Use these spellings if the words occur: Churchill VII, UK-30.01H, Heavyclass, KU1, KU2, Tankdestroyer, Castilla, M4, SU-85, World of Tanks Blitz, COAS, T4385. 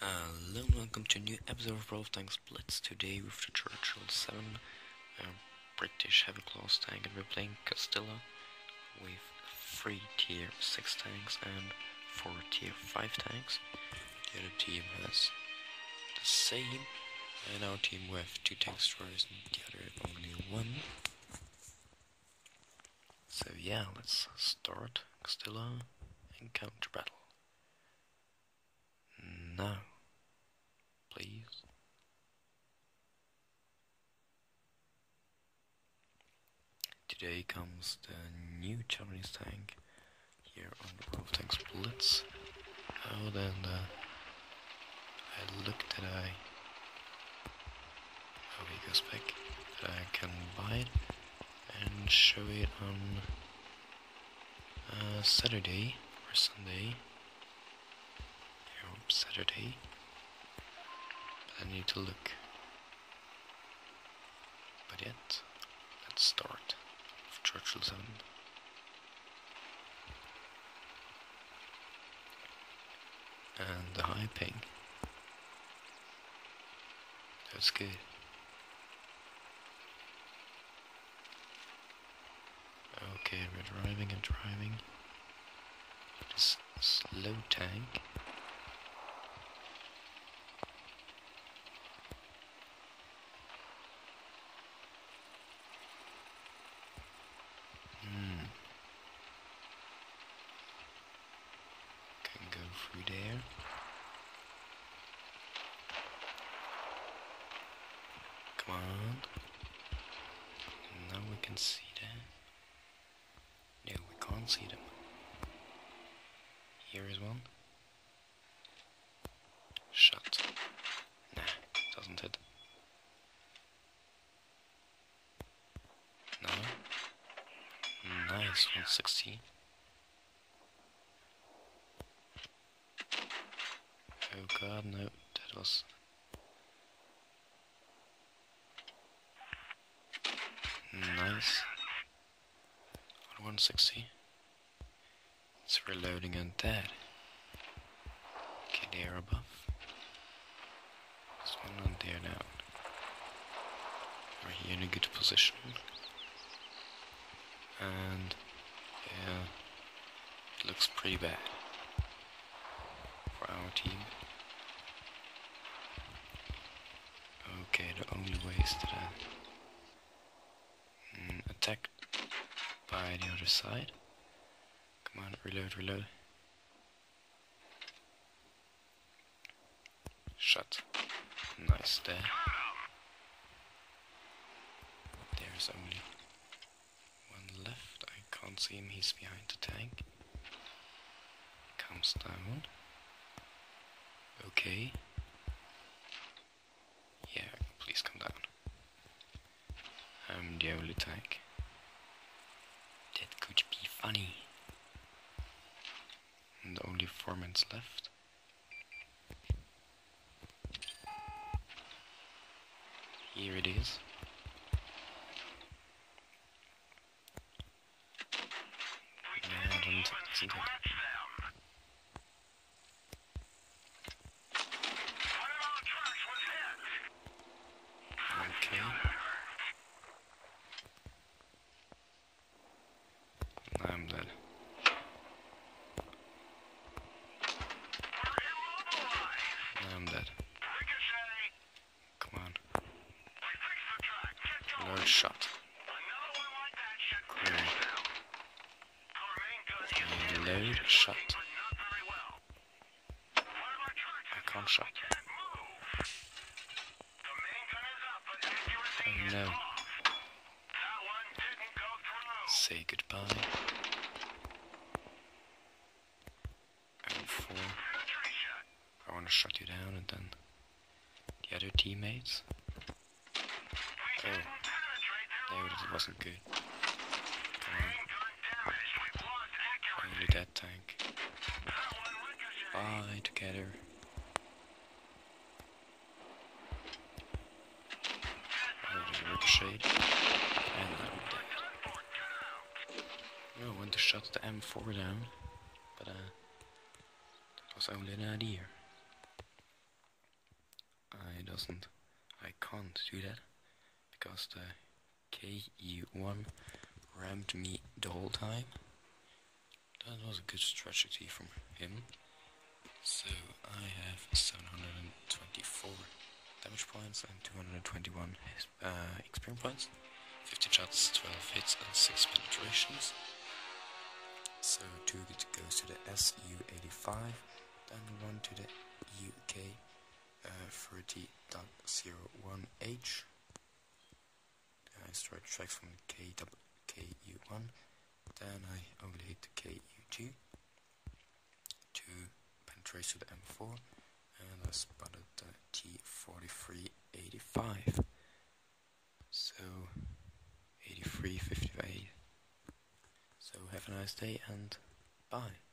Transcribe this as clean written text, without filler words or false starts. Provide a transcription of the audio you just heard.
Hello and welcome to a new episode of World of Tanks Blitz. Today with the Churchill VII, a British heavy class tank, and we're playing Castilla with 3 tier 6 tanks and 4 tier 5 tanks. The other team has the same, and our team will have 2 tank destroyers and the other only 1. So yeah, let's start Castilla encounter battle. Now, please. Today comes the new Chinese tank here on the World of Tanks Blitz. Oh, then I looked that oh, he goes back. That I can buy it and show it on Saturday or Sunday. I hope Saturday. But I need to look. But yet, let's start with Churchill VII. And the high ping. That's good. Okay, we're driving and driving. This slow tank. Can go through there. Come on. Now we can see that. No, we can't see them. Here is one. Shut. Nah, doesn't hit. No. Nice, 160. Oh god, no, that was... nice. 160. It's reloading and dead. Okay, they are above. There's one on there now. We're here in a good position. And yeah, it looks pretty bad for our team. Okay, the only way is to attack by the other side. Come on, reload, reload. Shot. Nice there. There's only one left. I can't see him, he's behind the tank. Comes down. Okay. Yeah, please come down. I'm the only tank. That could be funny. And only 4 minutes left. Here it is. No, I don't see that. Shot. Cool. Reload. Shot. I can't shot. Oh no. Say goodbye. M4. I want to shut you down and then the other teammates. Oh. No, that wasn't good. Only that tank. Bye together. There's a ricochet. And I'm dead. going to shut the M4 down, but that was only an idea. I can't do that, because the KU1 rammed me the whole time. That was a good strategy from him. So I have 724 damage points and 221 experience points, 15 shots, 12 hits and 6 penetrations. So 2 goes to the SU-85 and 1 to the UK-30.01H. I straight tracks from the KU1, then I only hit the KU2, 2 penetrates to the M4, and I spotted the T4385. So 83.58. So have a nice day and bye.